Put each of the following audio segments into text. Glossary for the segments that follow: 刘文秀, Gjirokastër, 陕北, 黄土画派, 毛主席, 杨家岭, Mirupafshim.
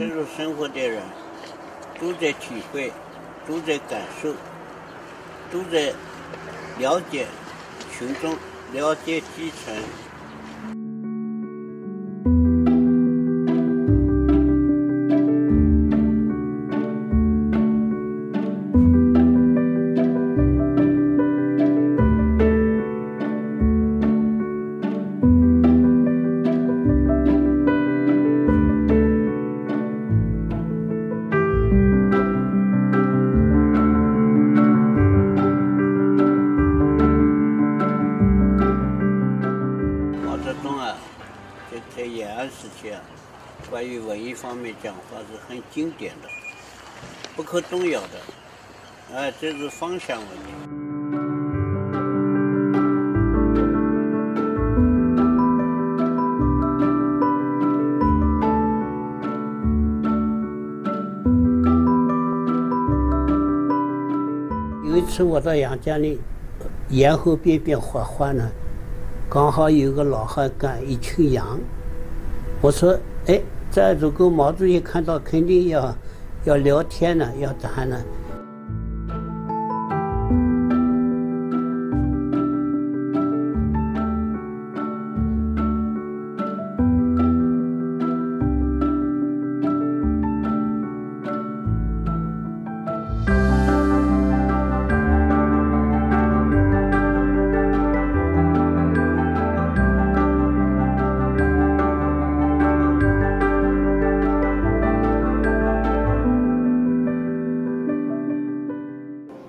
深入生活的人，都在体会，都在感受，都在了解群众，了解基层。在延安时期啊，关于文艺方面讲话是很经典的，不可动摇的，啊，这是方向问题。有一次我到杨家岭沿河边画画呢，刚好有个老汉赶一群羊。我说，哎，这如果毛主席看到，肯定要聊天呢，要谈呢。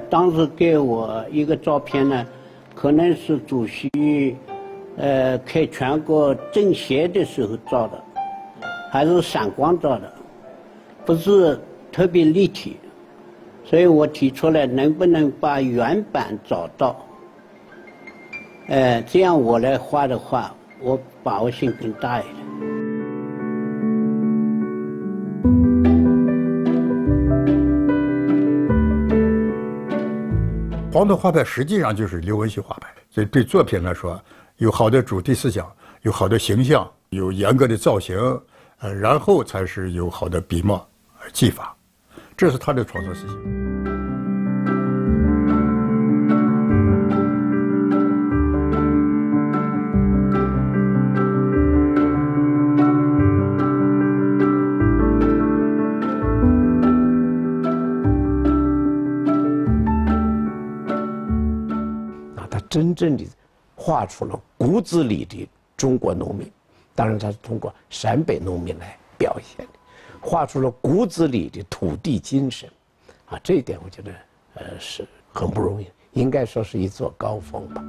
当时给我一个照片呢，可能是主席，开全国政协的时候照的，还是散光照的，不是特别立体，所以我提出来能不能把原版找到，这样我来画的话，我把握性更大一点。黄土画派实际上就是刘文秀画派，所以对作品来说，有好的主题思想，有好的形象，有严格的造型，然后才是有好的笔墨技法，这是他的创作思想。真正的画出了骨子里的中国农民，当然他是通过陕北农民来表现的，画出了骨子里的土地精神，啊，这一点我觉得是很不容易，应该说是一座高峰吧。